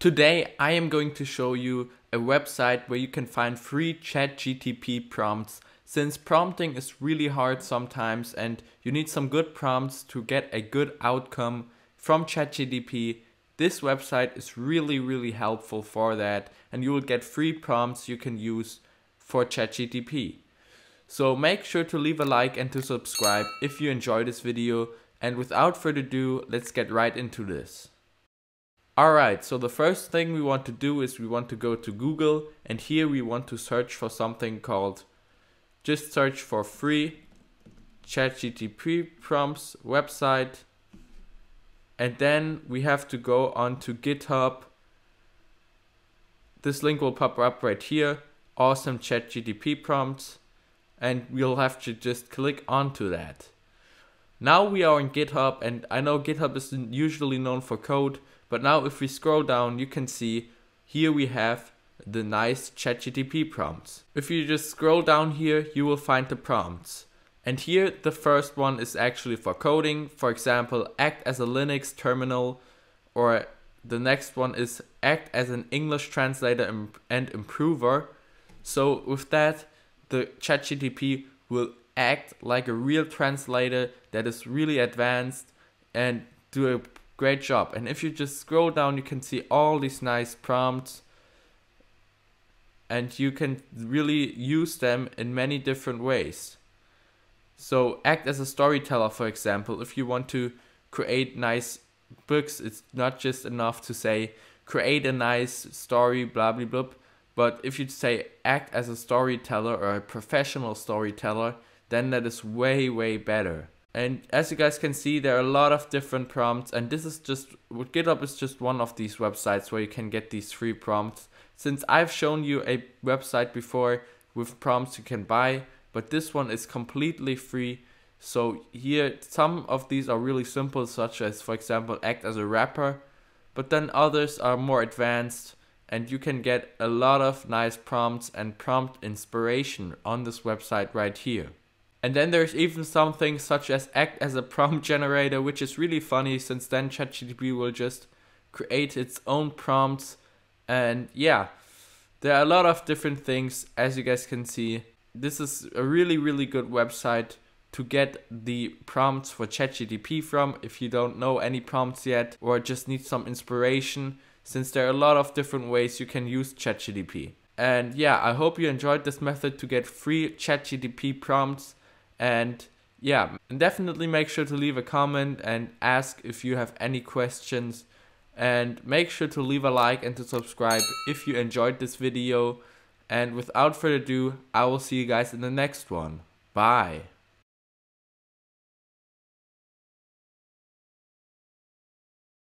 Today, I am going to show you a website where you can find free ChatGPT prompts, since prompting is really hard sometimes and you need some good prompts to get a good outcome from ChatGPT. This website is really helpful for that, and you will get free prompts you can use for ChatGPT. So make sure to leave a like and to subscribe if you enjoy this video, and without further ado, let's get right into this. Alright, so the first thing we want to do is we want to go to Google, and here we want to search for something called, just search for free ChatGPT prompts website, and then we have to go on to GitHub. This link will pop up right here, awesome ChatGPT prompts, and we'll have to just click onto that. Now we are on GitHub, and I know GitHub is usually known for code, but now if we scroll down, you can see here we have the nice ChatGPT prompts. If you just scroll down here, you will find the prompts. And here the first one is actually for coding. For example, act as a Linux terminal, or the next one is act as an English translator and improver. So with that, the ChatGPT will act like a real translator that is really advanced and do a great job. And if you just scroll down, you can see all these nice prompts, and you can really use them in many different ways. So act as a storyteller, for example. If you want to create nice books, it's not just enough to say create a nice story, blah blah blah. But if you say act as a storyteller or a professional storyteller, then that is way better. And as you guys can see, there are a lot of different prompts, and this is just, GitHub is just one of these websites where you can get these free prompts. Since I've shown you a website before with prompts you can buy, but this one is completely free. So here, some of these are really simple, such as, for example, act as a rapper, but then others are more advanced, and you can get a lot of nice prompts and prompt inspiration on this website right here. And then there's even something such as act as a prompt generator, which is really funny, since then ChatGPT will just create its own prompts. And yeah, there are a lot of different things, as you guys can see. This is a really good website to get the prompts for ChatGPT from, if you don't know any prompts yet or just need some inspiration, since there are a lot of different ways you can use ChatGPT. And yeah, I hope you enjoyed this method to get free ChatGPT prompts. And yeah, definitely make sure to leave a comment and ask if you have any questions, and make sure to leave a like and to subscribe if you enjoyed this video. And without further ado, I will see you guys in the next one. Bye.